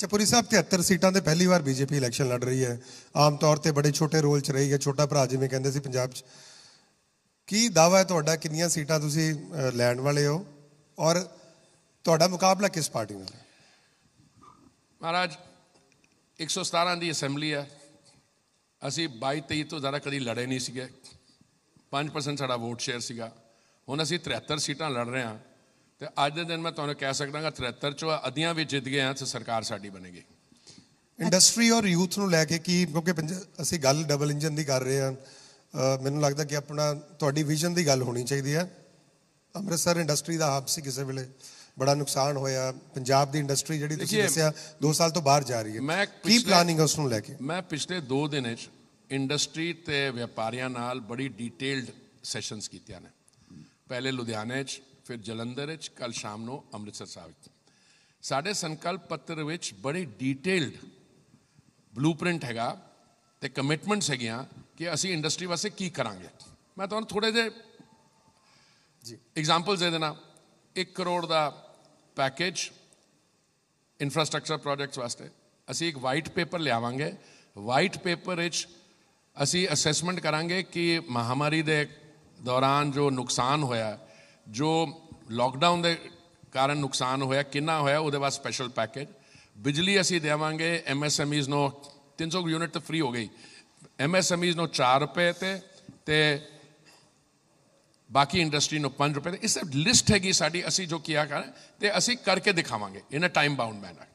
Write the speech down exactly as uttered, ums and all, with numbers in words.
चपुरी साहब तिहत्तर सीटां ते पहली बार बीजेपी इलेक्शन लड़ रही है, आम तौर पर बड़े छोटे रोल च रही है, छोटा भरा जिवें कहंदे सी पंजाब च। की दावा है तुहाडा कितनी सीटां तुसीं लैण वाले हो और तुहाडा मुकाबला किस पार्टी नाल? महाराज एक सौ सतारा की असैम्बली है, असी बाई तेई तो ज़्यादा कभी लड़े नहीं सीगे, पाँच परसेंट साड़ा वोट शेयर सीगा। हुण असी तिहत्तर सीटां लड़ रहे हैं तो अज के दिन मैं तुहानूं कह सकदा कि तिहत्तर चो अद्धियां भी जित गए हैं तो सरकार साडी बनेगी। इंडस्ट्री और यूथ नूं लैके की, क्योंकि असी गल डबल इंजन की कर रहे हैं, मैनूं लगदा कि अपना तुहाडी विजन की गल होनी चाहिए है। अमृतसर इंडस्ट्री का हब सी, किसी वेले बड़ा नुकसान होया, पंजाब की इंडस्ट्री जिहड़ी तुसीं दस्सिया दो साल तो बाहर जा रही है, मैं की प्लानिंग उस नूं लैके? मैं पिछले दो दिन इंडस्ट्री ते व्यापारियां नाल बड़ी डिटेल्ड सैशनस कीतियां ने, पहले लुधियाने च, फिर जलंधर, कल शाम को अमृतसर साहब। साढ़े संकल्प पत्र विच बड़ी डिटेल्ड ब्लूप्रिंट हैगा ते कमिटमेंट्स हैगियां कि असी इंडस्ट्री वास्ते की करांगे। मैं तुहानूं थोड़े जे एग्जाम्पल्स दे देना। एक करोड़ का पैकेज इंफ्रास्ट्रक्चर प्रोजेक्ट्स वास्ते असी एक वाइट पेपर लियावांगे। वाइट पेपर विच असी असैसमेंट करांगे कि महामारी दे दौरान जो नुकसान होया, जो लॉकडाउन के कारण नुकसान होया कितना होया, उहदे बाद स्पैशल पैकेज। बिजली असी देवांगे एम एस एम ईज नो तीन सौ यूनिट तो फ्री हो गई, एम एस एम ईज नो चार रुपये ते, ते बाकी इंडस्ट्री नो पाँच रुपये। इस लिस्ट हैगी साडी, असी जो किया करें ते असी करके दिखावांगे in a time bound manner.